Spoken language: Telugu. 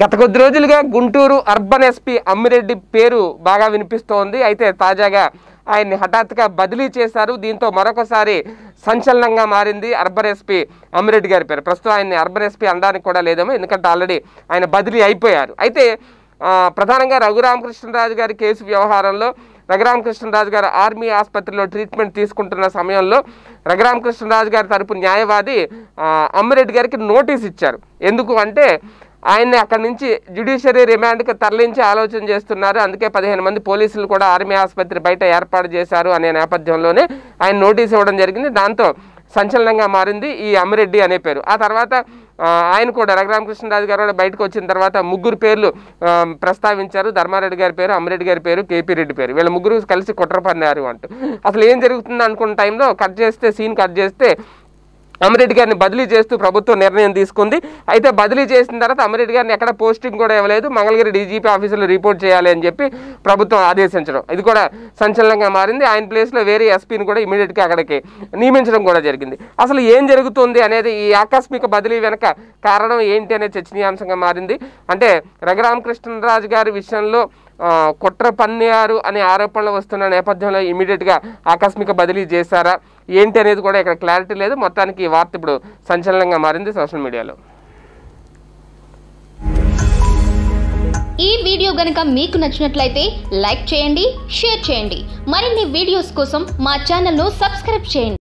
గత కొద్ది రోజులుగా గుంటూరు అర్బన్ ఎస్పీ అమ్మిరెడ్డి పేరు బాగా వినిపిస్తోంది. అయితే తాజాగా ఆయన్ని హఠాత్తుగా బదిలీ చేశారు. దీంతో మరొకసారి సంచలనంగా మారింది అర్బన్ ఎస్పీ అమ్మిరెడ్డి గారి పేరు. ప్రస్తుతం ఆయన్ని అర్బన్ ఎస్పీ అనడానికి కూడా లేదేమో, ఎందుకంటే ఆల్రెడీ ఆయన బదిలీ అయిపోయారు. అయితే ప్రధానంగా రఘురామకృష్ణరాజు గారి కేసు వ్యవహారంలో రఘురామకృష్ణరాజు గారు ఆర్మీ ఆసుపత్రిలో ట్రీట్మెంట్ తీసుకుంటున్న సమయంలో రఘురామకృష్ణరాజు గారి తరపు న్యాయవాది అమ్మిరెడ్డి గారికి నోటీస్ ఇచ్చారు. ఎందుకు అంటే ఆయన్ని అక్కడి నుంచి జ్యుడిషియరీ రిమాండ్కి తరలించి ఆలోచన చేస్తున్నారు, అందుకే 15 మంది పోలీసులు కూడా ఆర్మీ ఆసుపత్రి బయట ఏర్పాటు చేశారు అనే నేపథ్యంలోనే ఆయన నోటీస్ ఇవ్వడం జరిగింది. దాంతో సంచలనంగా మారింది ఈ అమ్మిరెడ్డి అనే పేరు. ఆ తర్వాత ఆయన కూడా రఘురామకృష్ణరాజు గారు బయటకు వచ్చిన తర్వాత ముగ్గురు పేర్లు ప్రస్తావించారు. ధర్మారెడ్డి గారి పేరు, అమ్మిరెడ్డి గారి పేరు, కేపీ రెడ్డి పేరు. వీళ్ళ ముగ్గురు కలిసి కుట్రపన్నారు అంటూ. అసలు ఏం జరుగుతుంది అనుకున్న టైంలో సీన్ కట్ చేస్తే అమ్మిరెడ్డి గారిని బదిలీ చేస్తూ ప్రభుత్వం నిర్ణయం తీసుకుంది. అయితే బదిలీ చేసిన తర్వాత అమ్మిరెడ్డి గారిని ఎక్కడ పోస్టింగ్ కూడా ఇవ్వలేదు. మంగళగిరి డీజీపీ ఆఫీసులో రిపోర్ట్ చేయాలి అని చెప్పి ప్రభుత్వం ఆదేశించడం ఇది కూడా సంచలనంగా మారింది. ఆయన ప్లేస్లో వేరే ఎస్పీని కూడా ఇమీడియట్గా అక్కడికి నియమించడం కూడా జరిగింది. అసలు ఏం జరుగుతుంది అనేది, ఈ ఆకస్మిక బదిలీ వెనక కారణం ఏంటి అనే చర్చనీయాంశంగా మారింది. అంటే రఘురామకృష్ణరాజు గారి విషయంలో కుట్ర పన్నారు అనే ఆరోపణలు వస్తున్న నేపథ్యంలో ఇమీడియట్గా ఆకస్మిక బదిలీ చేశారా ఏంటి అనేది కూడా ఇక్కడ క్లారిటీ లేదు. మొత్తానికి ఈ వార్త ఇప్పుడు సంచలనంగా మారింది సోషల్ మీడియాలో. ఈ వీడియో గనుక మీకు నచ్చినట్లయితే లైక్ చేయండి, షేర్ చేయండి. మరిన్ని వీడియోస్ కోసం మా ఛానల్ను సబ్స్క్రైబ్ చేయండి.